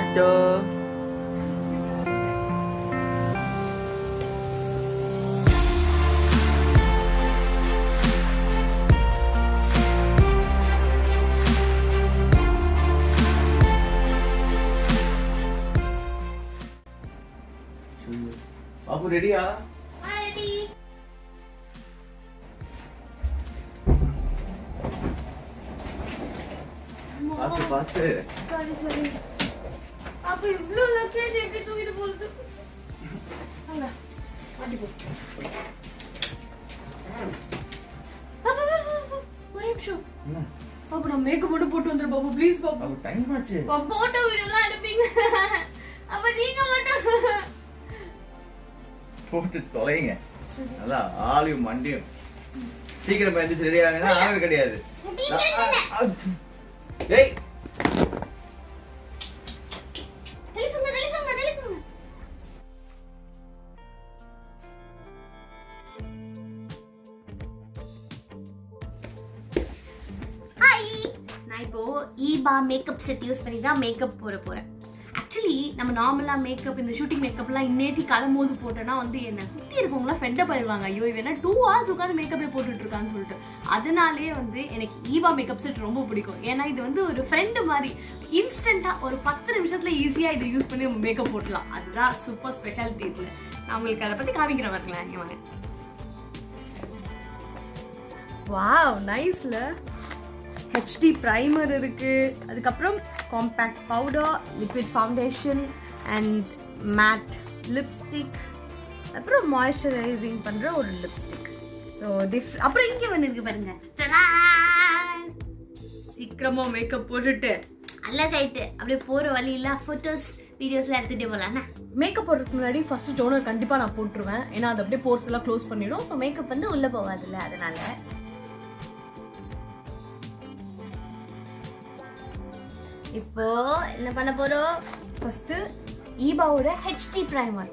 Dadah. Aku ready ya? Ready. आपकी बात है। Sorry sorry. आप इब्लू लगते हैं जब भी तू इधर बोलते हो। हाँ ना। आदि बोल। बाबा। बड़े शो। ना। अब ना मेकअप वाले फोटो अंदर बाबा प्लीज बाबा। अब टाइम बचे। बाबा फोटो वीडियो लाने पिंग। अब नहीं कमाता। फोटो तोलेंगे। अल्लाह आलू मंडी। ठीक है ना पहले चले जाएंगे ना आगे कटिया दे। ठीक है Hey! Hi! நான் இப்போ Iba மேக்கப் செட் யூஸ் பண்ணி தான் மேக்கப் போட போறேன். एक्चुअली நம்ம நார்மலா மேக்கப் இந்த ஷூட்டிங் மேக்கப்லாம் இன்னேதி கலமோது போட்டனா வந்து என்ன சுத்தி இருக்கவங்க ஃப்ரெண்ட பைவாங்க ஐயோ இவனா 2 hours உட்கார்ந்து மேக்கப்பே போட்டுட்டு இருக்கான்னு சொல்லிட்டு அதனாலே வந்து எனக்கு Iba மேக்கப் செட் ரொம்ப பிடிக்கும். ஏனா இது வந்து ஒரு ஃப்ரெண்ட் மாதிரி இன்ஸ்டன்ட்டா ஒரு 10 நிமிஷத்துல ஈஸியா இத யூஸ் பண்ணி மேக்கப் போடலாம். அதுதான் சூப்பர் ஸ்பெஷாலிட்டி இதுல. நாமளுக்கு அத பத்தி காமிக்கிறேன் வரங்களா இங்க வாங்க. வாவ் நைஸ்ல HD primer இருக்கு. அதுக்கு அப்புறம் compact powder, liquid foundation and matte lipstick. அப்புறம் moisturizing பண்ற ஒரு lipstick. So different. அப்புறம் இங்க வந்துருக்கு பாருங்க. தடா! சீக்கிரமா மேக்கப் போட்டுட்டு அழகாயிட்டு அப்படியே போற வழியில photos, videosல எடுத்துட்டே போலாம்னா. மேக்கப் போடுறதுக்கு முன்னாடி ஃபர்ஸ்ட் டோனர் கண்டிப்பா நான் போட்டுருவேன். ஏனா அது அப்படியே pores எல்லாம் க்ளோஸ் பண்ணிடும். சோ மேக்கப் வந்து உள்ள போவாதுல அதனால இப்போ என்ன பண்ண போறோம் ஃபர்ஸ்ட் Iba ஓட HD பிரைமர்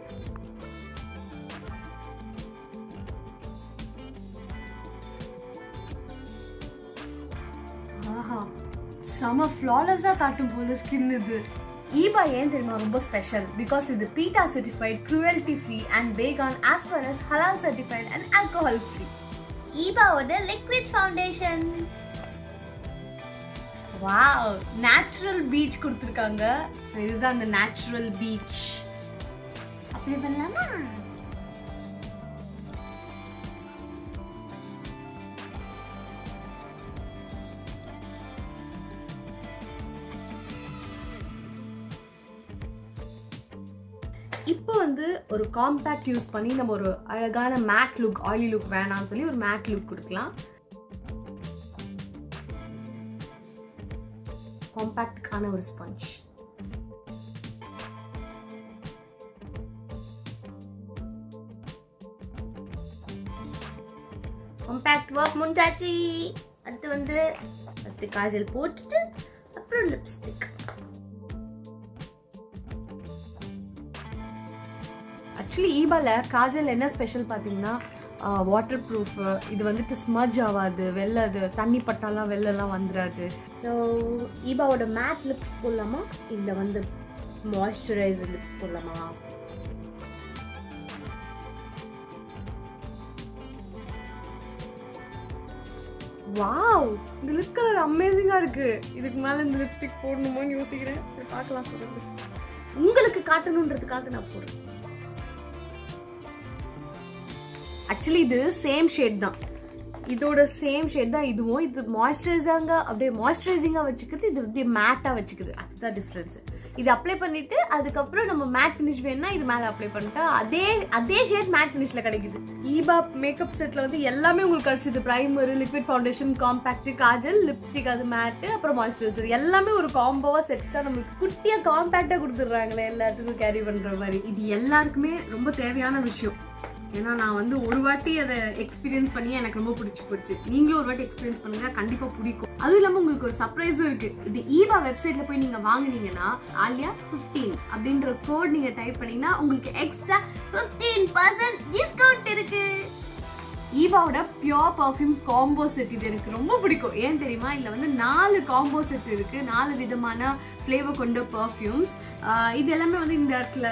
ஆஹா சம ஃப்ளாலஸா காட்டும் போல ஸ்கின் இது Iba ஏன் தெரியுமா ரொம்ப ஸ்பெஷல் பிகாஸ் இது PETA certified cruelty free and vegan as well as halal certified and alcohol free Iba ஓட liquid foundation वाओ नेचुरल बीच கொடுத்திருக்காங்க சோ இதுதான் அந்த நேச்சுரல் பீச் அப்ளை பண்ணலாமா இப்போ வந்து ஒரு காம்பாக்ட் யூஸ் பண்ணி நம்ம ஒரு அழகான மேட் லுக் ஆயிலி லுக் வேணாம்னு சொல்லி ஒரு மேட் லுக் கொடுக்கலாம் compact கான ஒரு ஸ்பஞ்ச் compact work முண்டாச்சி அடுத்து வந்து first காஜல் போட்டுட்டு அப்புறம் lipstick actually Ibaல காஜல் என்ன ஸ்பெஷல் பாத்தீங்கன்னா வாட்டர் ப்ரூஃப் இது வந்துட்டு ஸ்மட்ஜ் ஆகாது வெள்ளது தண்ணி பட்டாலாம் வெள்ளலாம் வந்துடாது ஸோ Ibaவோட மேட் லிப்ஸ் போடலாமா இல்லை வந்து மாய்ஸ்சரைசர் லிப்ஸ் போடலாமா வாவ் இந்த லிப் கலர் அமேசிங்காக இருக்கு இதுக்கு மேலே இந்த லிப்ஸ்டிக் போடணுமோன்னு யோசிக்கிறேன் சரி பார்க்கலாம் சொல்லுங்கள் உங்களுக்கு காட்டணுன்றதுக்காக நான் போடுறேன் Actually இது சேம் ஷேட் தான் இதோட சேம் ஷேட் தான் இதுவும் இது மாய்ஸ்சரைசிங்கா அப்படியே மாய்ஸ்சரைசிங்கா வச்சுக்குது இது அப்படியே மேட்டா வச்சுக்குது அதுதான் டிஃபரன்ஸ் இது அப்ளை பண்ணிட்டு அதுக்கு அப்புறம் நம்ம மேட் ஃபினிஷ் வேணும்னா இது மேல அப்ளை பண்ணிட்டா அதே ஷேட் மேட் ஃபினிஷ்ல கிடைக்குது Iba மேக்கப் செட்ல வந்து எல்லாமே உங்களுக்கு கிடைச்சது primer liquid foundation compact kajal lipstick அது மேட் அப்புறம் மாய்ஸ்சரைசர் எல்லாமே ஒரு காம்போவா செட்டா நமக்கு குட்டியா காம்பாக்ட்டா கொடுத்துறாங்களே எல்லாத்துக்கும் கேரி பண்ற மாதிரி இது எல்லாருக்குமே ரொம்ப தேவையான விஷயம் ஏன்னா நான் வந்து ஒரு வாட்டி அதை எக்ஸ்பீரியன்ஸ் பண்ணி எனக்கு ரொம்ப பிடிச்சி போச்சு நீங்களும் ஒரு வாட்டி எக்ஸ்பீரியன்ஸ் பண்ணுங்க கண்டிப்பா பிடிக்கும் அதுவும் இல்லாமல் உங்களுக்கு ஒரு சர்ப்ரைஸும் இருக்கு இது Iba வெப்சைட்ல போய் நீங்க வாங்கினீங்கன்னா ஆலியா 15 அப்படின்ற கோட் நீங்க டைப் பண்ணீங்கன்னா உங்களுக்கு எக்ஸ்ட்ரா 15% டிஸ்கவுண்ட் இருக்கு ईवाவோட பியூர் பெர்ஃப்யூம் காம்போ செட் இது எனக்கு ரொம்ப பிடிக்கும். ஏன் தெரியுமா? இல்ல வந்து 4 காம்போ செட் இருக்கு, 4 விதமான ஃப்ளேவர் கொண்ட பெர்ஃப்யூம்ஸ். இது எல்லாமே வந்து இந்த இடத்துல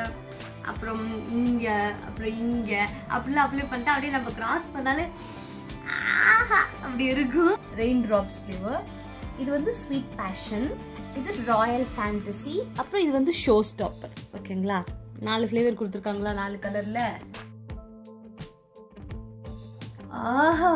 அப்புறம் இங்க அப்புறம் இங்க அப்படிலாம் அப்ளை பண்ணிட்டு அப்படியே நம்ம கிராஸ் பண்ணாலே ஆஹா அப்படி இருக்கும். ரெயின் டிராப்ஸ் ஃப்ளேவர், இது வந்து ஸ்வீட் பேஷன், இது ராயல் ஃபேண்டசி, அப்புறம் இது வந்து ஷோ ஸ்டாப்பர். ஓகேங்களா, 4 ஃப்ளேவர் கொடுத்துருக்காங்களா 4 கலர்ல. ஆஹா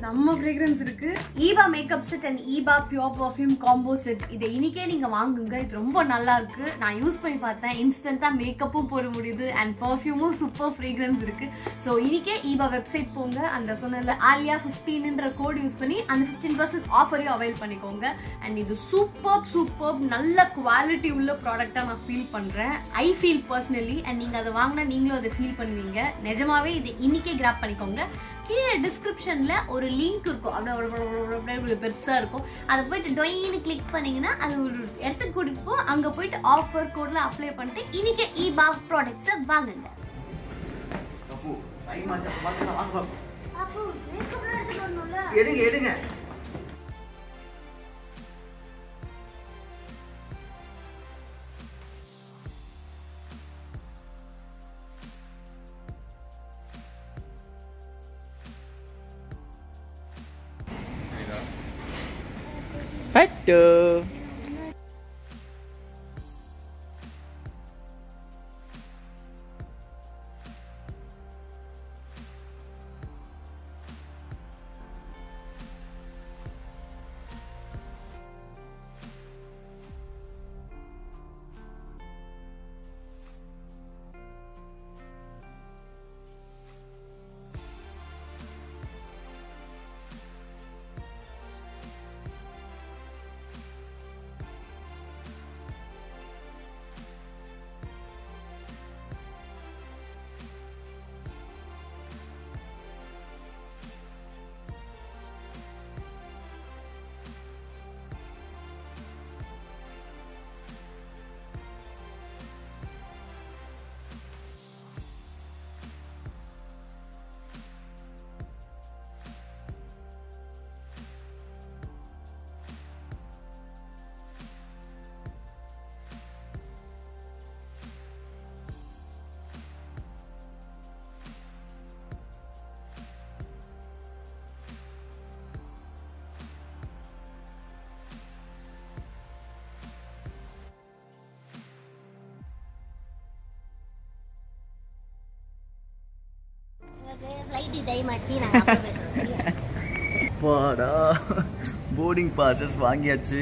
செம்ம ஃப்ரேக்ரன்ஸ் இருக்கு. Eva makeup set and Eva pure perfume combo set இதை இன்னைக்கே நீங்கள் வாங்குங்க. இது ரொம்ப நல்லா இருக்கு, நான் யூஸ் பண்ணி பார்த்தேன். இன்ஸ்டண்ட்டாக மேக்கப்பும் போட முடியுது அண்ட் பெர்ஃப்யூமும் சூப்பர் ஃப்ரேக்ரன்ஸ் இருக்கு. ஸோ இன்னைக்கே ஈவா வெப்சைட் போங்க, அந்த சொன்ன ஆலியா 15ன்ற கோட் யூஸ் பண்ணி அந்த 15% ஆஃபரையும் அவைல் பண்ணிக்கோங்க. அண்ட் இது சூப்பர் நல்ல குவாலிட்டி உள்ள ப்ராடக்டாக நான் ஃபீல் பண்ணுறேன். ஐ ஃபீல் பர்சனலி, அண்ட் நீங்கள் அதை வாங்கினா நீங்களும் அதை ஃபீல் பண்ணுவீங்க. நிஜமாவே இது இன்னைக்கே கிராப் பண்ணிக்கோங்க. கீழே டிஸ்கிரிப்ஷன்ல ஒரு லிங்க் இருக்கும், அப்படியே பெருசா இருக்கும். அதை போயிட்டு டொயின்னு கிளிக் பண்ணீங்கன்னா அது ஒரு இடத்துக்கு கூட்டிட்டு அங்க போயிட்டு ஆஃபர் கோட்ல அப்ளை பண்ணிட்டு இன்னைக்கு ஈபா ப்ராடக்ட்ஸை வாங்குங்க. Hello. பாடா போர்டிங் பாஸஸ் வாங்கியாச்சு.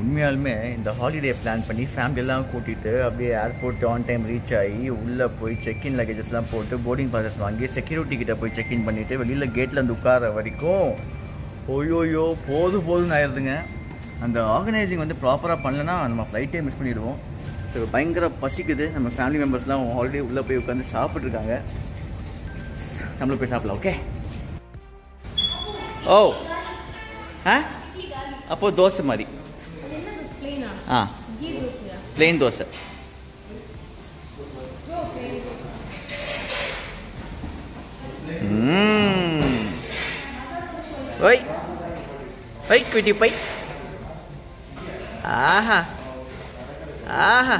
உண்மையாலுமே இந்த ஹாலிடே பிளான் பண்ணி ஃபேமிலியெல்லாம் கூட்டிகிட்டு அப்படியே ஏர்போர்ட் ஆன் டைம் ரீச் ஆகி உள்ளே போய் செக்இன் லக்கேஜஸ்லாம் போட்டு போர்டிங் பாஸஸ் வாங்கி செக்யூரிட்டி கிட்டே போய் செக்இன் பண்ணிவிட்டு வெளியில் கேட்டில் இருந்து உட்கார வரைக்கும் ஓயோயோ போதும்னு ஆயிடுதுங்க. அந்த ஆர்கனைசிங் வந்து ப்ராப்பராக பண்ணலன்னா நம்ம ஃப்ளைட்டே மிஸ் பண்ணிடுவோம். ஸோ பயங்கர பசிக்குது. நம்ம ஃபேமிலி மெம்பர்ஸ்லாம் ஆல்ரெடி உள்ளே போய் உட்காந்து சாப்பிட்ருக்காங்க. हम लोग पे साफ लाओ, ओके? ओ, हाँ? अपो दोसे मरी। हाँ। प्लेन दोसे। वही, वही क्विटी पाई। आहा, आहा।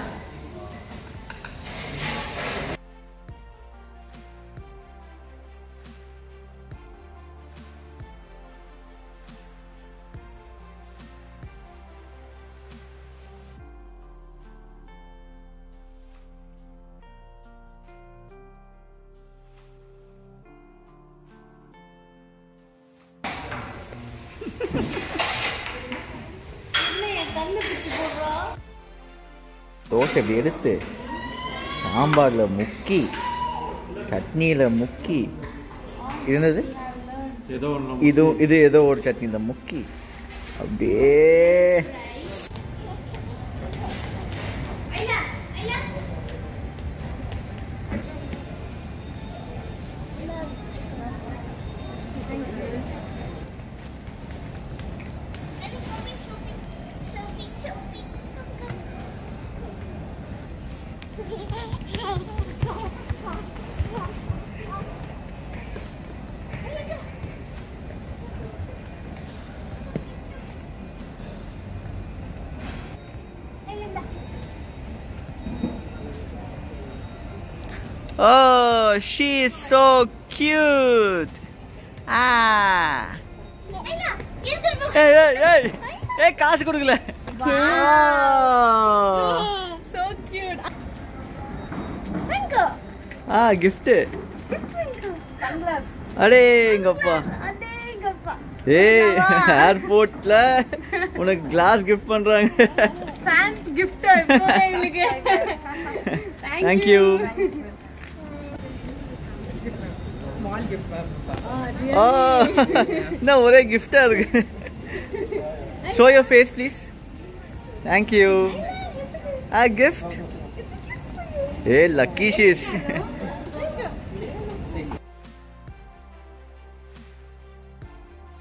தோசை இப்படி எடுத்து சாம்பாரில் முக்கி சட்னியில் முக்கி இருந்தது, இது ஏதோ ஒரு சட்னியில் முக்கி அப்படியே Oh, she's so cute. Ah. Hey, hey, hey. Hey, काश कुड़ गले. Wow. So cute. Mango. Ah, gift. Mango. Sunglass. अरे गप्पा. अरे गप्पा. Hey, airport ला उन्हें glass gift पन रहे. Fans gift है इनके. Thank you. Small gift पर. Oh, ना वो रे gift है. Show your face, please. Thank you. A gift. Hey, lucky she is.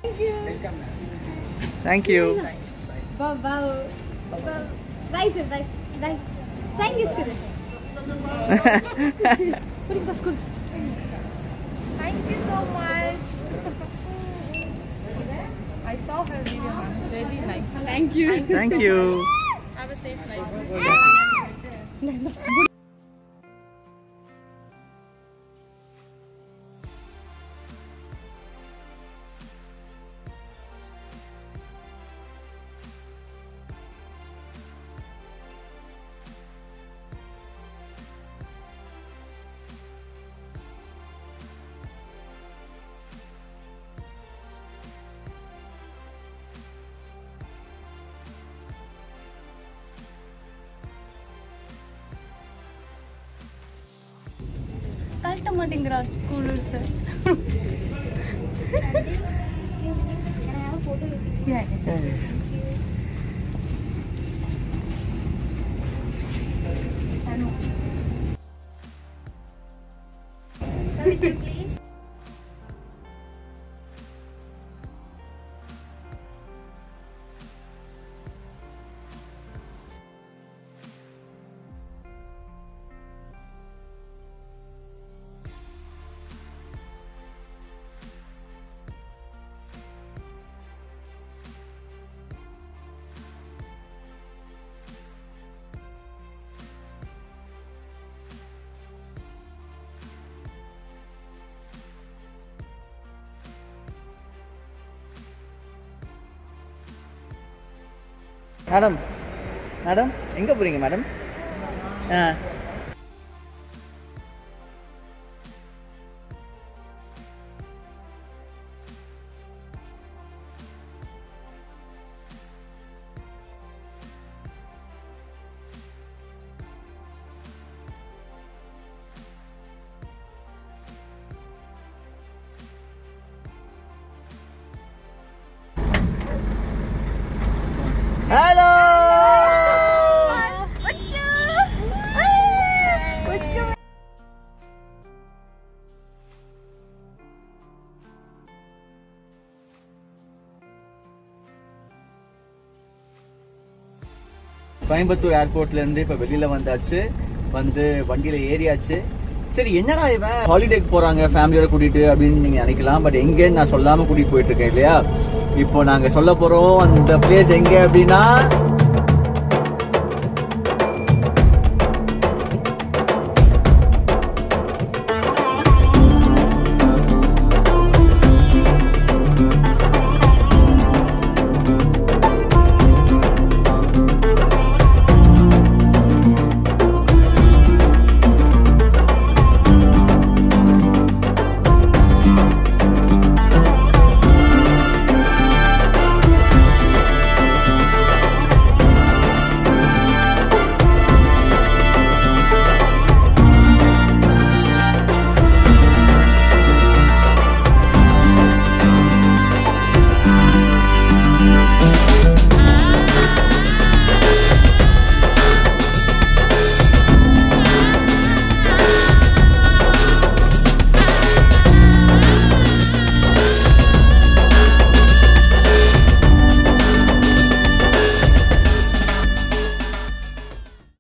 Thank you. Thank you. Bye bye. Bye sir. Bye bye. Thank you sir. Thank you so much. I saw her video. Very nice. Thank you. Thank you. Have a safe flight. Please. Madam madam எங்க போறீங்க madam Coimbatore एयरपोर्टல இருந்து இப்ப வெளியில வந்தாச்சு வந்து வண்டியில ஏறியாச்சு சரி என்னடா இவ ஹாலிடேக்கு போறாங்க ஃபேமிலியோட கூட்டிட்டு அப்படினு நீங்க நினைக்கலாம் பட் எங்க நான் சொல்லாம கூட்டி போயிட்டு இருக்கேன் இல்லையா இப்போ நாங்க சொல்ல போறோம் அந்த பிளேஸ் எங்க அப்படினா